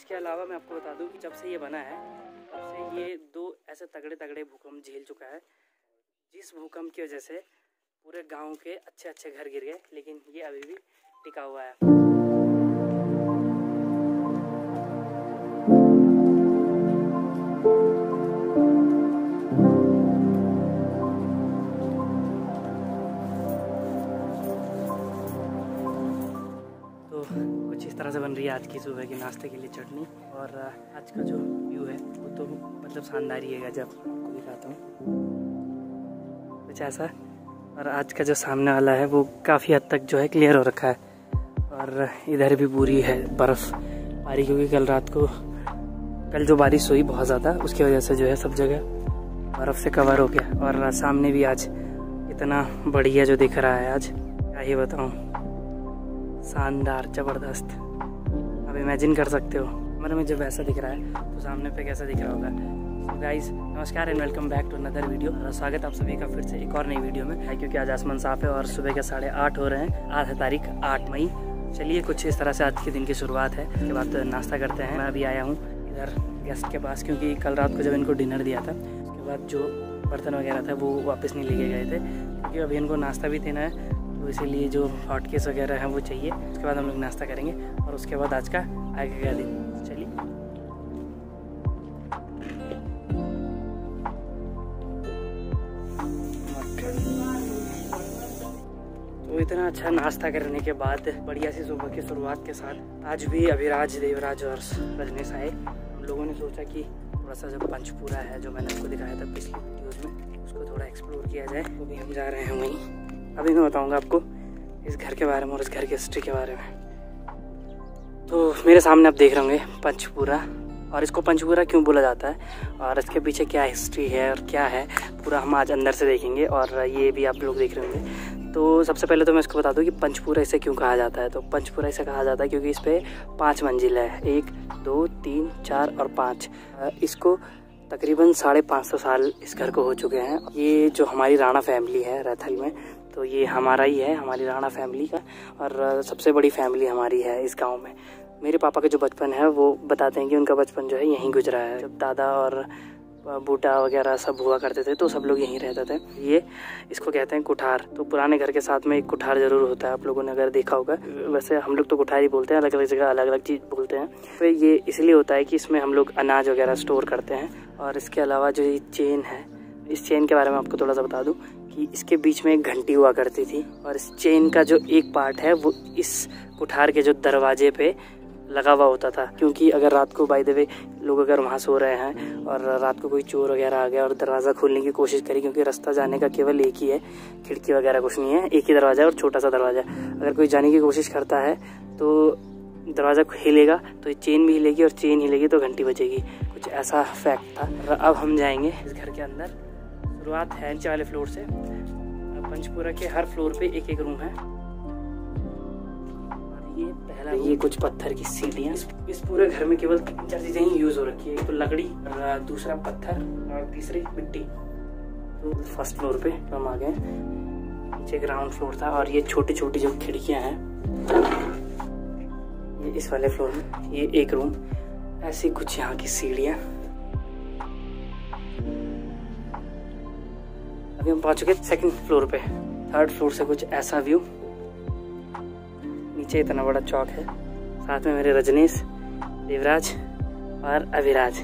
इसके अलावा मैं आपको बता दूं कि जब से ये बना है तब से ये दो ऐसे तगड़े तगड़े भूकंप झेल चुका है, जिस भूकंप की वजह से पूरे गांव के अच्छे अच्छे घर गिर गए, लेकिन ये अभी भी टिका हुआ है। तरह से बन रही है आज की सुबह के नाश्ते के लिए चटनी, और आज का जो व्यू है वो तो मतलब शानदार ही है, जब आपको दिखाता हूँ कुछ ऐसा। और आज का जो सामने वाला है वो काफ़ी हद तक जो है क्लियर हो रखा है, और इधर भी पूरी है बर्फ़ पारी, क्योंकि कल जो बारिश हुई बहुत ज़्यादा, उसकी वजह से जो है सब जगह बर्फ़ से कवर हो गया। और सामने भी आज इतना बढ़िया जो दिख रहा है, आज क्या ही बताऊँ, शानदार ज़बरदस्त। अब इमेजिन कर सकते हो मन में जब ऐसा दिख रहा है तो सामने पे कैसा दिख रहा होगा। So गाइस नमस्कार and welcome back to another video, और स्वागत आप सभी का फिर से एक और नई वीडियो में है, क्योंकि आज आसमान साफ है और सुबह के 8:30 हो रहे हैं। आज है तारीख 8 मई। चलिए कुछ इस तरह से आज के दिन की शुरुआत है, उसके बाद तो नाश्ता करते हैं। मैं अभी आया हूँ इधर गेस्ट के पास, क्योंकि कल रात को जब इनको डिनर दिया था उसके बाद जो बर्तन वगैरह था वो वापस नहीं लेके गए थे, क्योंकि अभी इनको नाश्ता भी देना है, तो इसीलिए जो हॉटकेस वगैरह हैं वो चाहिए। उसके बाद हम लोग नाश्ता करेंगे और उसके बाद आज का आगे का दिन। चलिए तो इतना अच्छा नाश्ता करने के बाद बढ़िया सी सुबह की शुरुआत के साथ आज भी अभिराज, देवराज और रजनीश आए। हम लोगों ने सोचा कि थोड़ा सा जो पंचपूरा है, जो मैंने आपको दिखाया था पिछली वीडियोज में, उसको थोड़ा एक्सप्लोर किया जाए। वो भी हम जा रहे हैं वहीं। अभी मैं बताऊंगा आपको इस घर के बारे में और इस घर की हिस्ट्री के बारे में। तो मेरे सामने आप देख रहे होंगे पंचपुरा, और इसको पंचपुरा क्यों बोला जाता है और इसके पीछे क्या हिस्ट्री है और क्या है, पूरा हम आज अंदर से देखेंगे। और ये भी आप लोग देख रहे होंगे। तो सबसे पहले तो मैं इसको बता दूं कि पंचपुरा इसे क्यों कहा जाता है। तो पंचपुरा इसे कहा जाता है क्योंकि इस पर 5 मंजिल है, 1, 2, 3, 4 और 5। इसको तकरीबन 550 साल इस घर को हो चुके हैं। ये जो हमारी राणा फैमिली है रथल में, तो ये हमारा ही है, हमारी राणा फैमिली का, और सबसे बड़ी फैमिली हमारी है इस गांव में। मेरे पापा का जो बचपन है वो बताते हैं कि उनका बचपन जो है यहीं गुजरा है, जब दादा और बूटा वगैरह सब हुआ करते थे तो सब लोग यहीं रहते थे। ये इसको कहते हैं कुठार। तो पुराने घर के साथ में एक कुठार ज़रूर होता है, आप लोगों ने अगर देखा होगा। वैसे हम लोग तो कुठार ही बोलते हैं, अलग अलग जगह अलग अलग चीज़ बोलते हैं। तो ये इसलिए होता है कि इसमें हम लोग अनाज वगैरह स्टोर करते हैं। और इसके अलावा जो ये चेन है, इस चेन के बारे में आपको थोड़ा सा बता दूँ कि इसके बीच में एक घंटी हुआ करती थी, और इस चेन का जो एक पार्ट है वो इस कुठार के जो दरवाजे पे लगा हुआ होता था, क्योंकि अगर रात को बाय द वे लोग अगर वहाँ सो रहे हैं और रात को कोई चोर वगैरह आ गया और दरवाज़ा खोलने की कोशिश करी, क्योंकि रास्ता जाने का केवल एक ही है, खिड़की वगैरह कुछ नहीं है, एक ही दरवाज़ा है और छोटा सा दरवाज़ा। अगर कोई जाने की कोशिश करता है तो दरवाज़ा हिलेगा, तो चेन भी हिलेगी, और चेन हिलेगी तो घंटी बजेगी। कुछ ऐसा फैक्ट था। अब हम जाएंगे इस घर के अंदर। शुरुआत है नीचे वाले फ्लोर से। पंचपुरा के हर फ्लोर पे एक एक रूम है। ये पहला, ये कुछ पत्थर की सीढ़ियाँ। इस पूरे घर में केवल 3-4 चीज़ें ही यूज़ हो रखी है, एक तो लकड़ी, दूसरा पत्थर और तीसरी मिट्टी। तो फर्स्ट फ्लोर पे हम आ गए। नीचे ग्राउंड फ्लोर था, और ये छोटी छोटी जो खिड़कियाँ हैं ये इस वाले फ्लोर में। ये एक रूम, ऐसी कुछ यहाँ की सीढ़ियाँ। अभी हम पहुंच चुके सेकंड फ्लोर पे। थर्ड फ्लोर से कुछ ऐसा व्यू। नीचे इतना बड़ा चौक है, साथ में मेरे रजनीश, देवराज और अभिराज।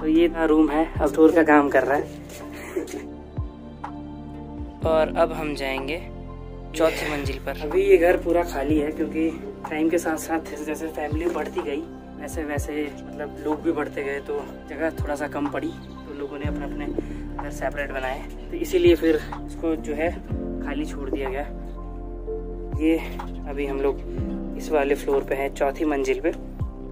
तो ये ना रूम है, अब टूर का काम कर रहा है। और अब हम जाएंगे चौथी मंजिल पर। अभी ये घर पूरा खाली है, क्योंकि टाइम के साथ साथ जैसे फैमिली बढ़ती गई वैसे वैसे मतलब लोग भी बढ़ते गए, तो जगह थोड़ा सा कम पड़ी, तो लोगों ने अपने अपने घर सेपरेट बनाए, तो इसीलिए फिर इसको जो है खाली छोड़ दिया गया। ये अभी हम लोग इस वाले फ्लोर पे हैं, चौथी मंजिल पे।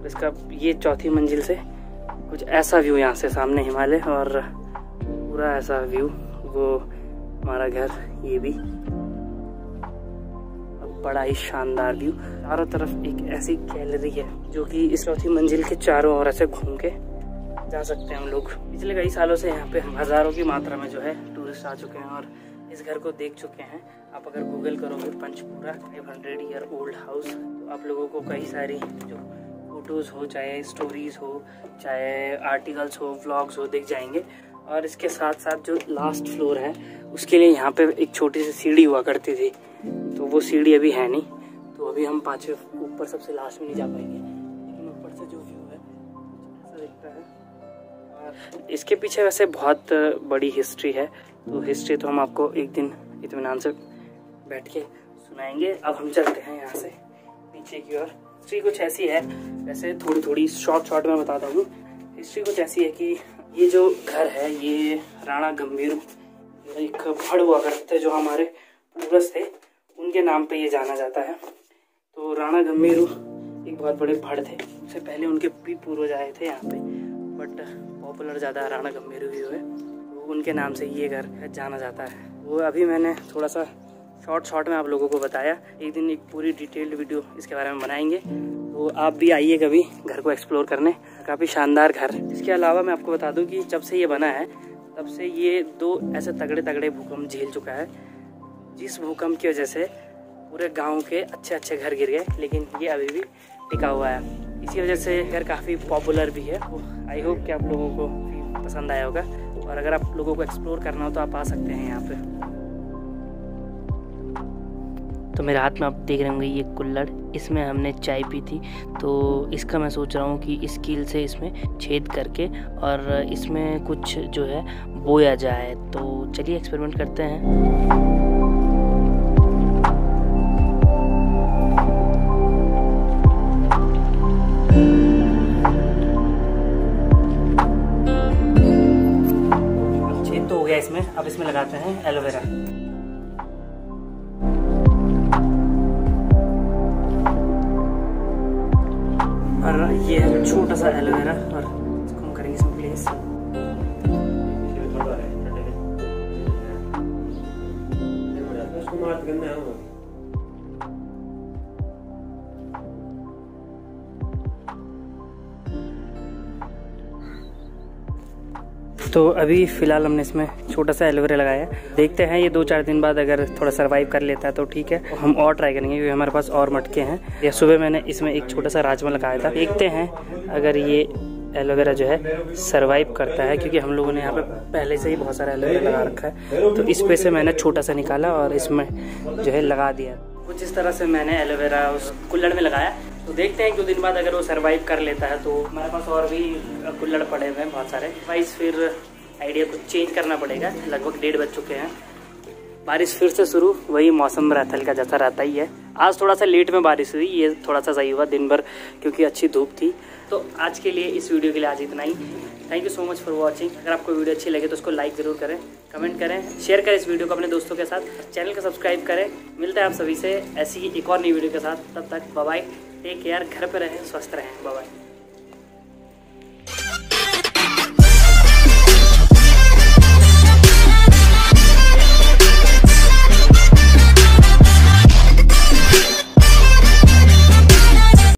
इसका ये चौथी मंजिल से कुछ ऐसा व्यू, यहाँ से सामने हिमालय और पूरा ऐसा व्यू, वो हमारा घर। ये भी बड़ा ही शानदार व्यू। चारों तरफ एक ऐसी गैलरी है जो कि इस चौथी मंजिल के चारों ओर ऐसे घूम के जा सकते हैं हम लोग। पिछले कई सालों से यहाँ पे हज़ारों की मात्रा में जो है टूरिस्ट आ चुके हैं और इस घर को देख चुके हैं। आप अगर गूगल करोगे पंचपुरा 500 ईयर ओल्ड हाउस, तो आप लोगों को कई सारी जो फ़ोटोज़ हो, चाहे स्टोरीज़ हो, चाहे आर्टिकल्स हो, व्लॉग्स हो, दिख जाएंगे। और इसके साथ साथ जो लास्ट फ्लोर है उसके लिए यहाँ पे एक छोटी सी सीढ़ी हुआ करती थी, तो वो सीढ़ी अभी है नहीं, तो अभी हम पाँचवें ऊपर सबसे लास्ट में नहीं जा पाएंगे, लेकिन ऊपर से जो व्यू है ऐसा दिखता है। और इसके पीछे वैसे बहुत बड़ी हिस्ट्री है, तो हिस्ट्री तो हम आपको एक दिन इत्मीनान से बैठ के सुनाएंगे। अब हम चलते हैं यहाँ से नीचे की ओर। हिस्ट्री कुछ ऐसी है, वैसे थोड़ी थोड़ी शॉर्ट में बताता हूँ। हिस्ट्री कुछ ऐसी है कि ये जो घर है ये राणा गंभीरू, एक भड़ हुआ करते थे जो हमारे पूर्वज थे, उनके नाम पे ये जाना जाता है। तो राणा गंभीरू एक बहुत बड़े भड़ थे, उससे पहले उनके भी पूर्वज आए थे यहाँ पे, बट पॉपुलर ज़्यादा राणा गंभीरू ही हुए, तो उनके नाम से ये घर जाना जाता है। वो अभी मैंने थोड़ा सा शॉर्ट में आप लोगों को बताया, एक दिन एक पूरी डिटेल्ड वीडियो इसके बारे में बनाएंगे, तो आप भी आइए कभी घर को एक्सप्लोर करने। काफ़ी शानदार घर। इसके अलावा मैं आपको बता दूं कि जब से ये बना है तब से ये दो ऐसे तगड़े भूकंप झेल चुका है, जिस भूकंप की वजह से पूरे गांव के अच्छे घर गिर गए, लेकिन ये अभी भी टिका हुआ है। इसी वजह से घर काफ़ी पॉपुलर भी है। आई होप कि आप लोगों को पसंद आया होगा, और अगर आप लोगों को एक्सप्लोर करना हो तो आप आ सकते हैं यहाँ पर। तो मेरे हाथ में आप देख रहे होंगे ये कुल्लड़, इसमें हमने चाय पी थी, तो इसका मैं सोच रहा हूँ कि इस कील से इसमें छेद करके और इसमें कुछ जो है बोया जाए, तो चलिए एक्सपेरिमेंट करते हैं। छेद तो हो गया इसमें, अब इसमें लगाते हैं एलोवेरा। और ये है छोटा सा एलोवेरा, और इसको हम करेंगे इसमें प्लेस। तो अभी फिलहाल हमने इसमें छोटा सा एलोवेरा लगाया है, देखते हैं ये 2-4 दिन बाद अगर थोड़ा सर्वाइव कर लेता है तो ठीक है, हम और ट्राई करेंगे, क्योंकि हमारे पास और मटके हैं। या सुबह मैंने इसमें एक छोटा सा राजमा लगाया था, देखते हैं अगर ये एलोवेरा जो है सर्वाइव करता है, क्योंकि हम लोगों ने यहाँ पे पहले से ही बहुत सारा एलोवेरा लगा रखा है। तो इस पे से मैंने छोटा सा निकाला और इसमें जो है लगा दिया। कुछ इस तरह से मैंने एलोवेरा उस कुल्लड़ में लगाया, तो देखते हैं 2 दिन बाद अगर वो सर्वाइव कर लेता है। तो हमारे पास और भी कुल्लड़ पड़े हुए हैं बहुत सारे, वाइस फिर आइडिया कुछ चेंज करना पड़ेगा। लगभग 1:30 बज चुके हैं, बारिश फिर से शुरू, वही मौसम राथल का जैसा रहता ही है। आज थोड़ा सा लेट में बारिश हुई, ये थोड़ा सा सही हुआ दिन भर, क्योंकि अच्छी धूप थी। तो आज के लिए इस वीडियो के लिए आज इतना ही। Thank you so much for watching. अगर आपको वीडियो अच्छी लगे तो उसको लाइक ज़रूर करें, कमेंट करें, शेयर करें इस वीडियो को अपने दोस्तों के साथ, चैनल को सब्सक्राइब करें। मिलते हैं आप सभी से ऐसी ही एक और नई वीडियो के साथ, तब तक बाय बाय, टेक केयर, घर पर रहें, स्वस्थ रहें, बाय बाय।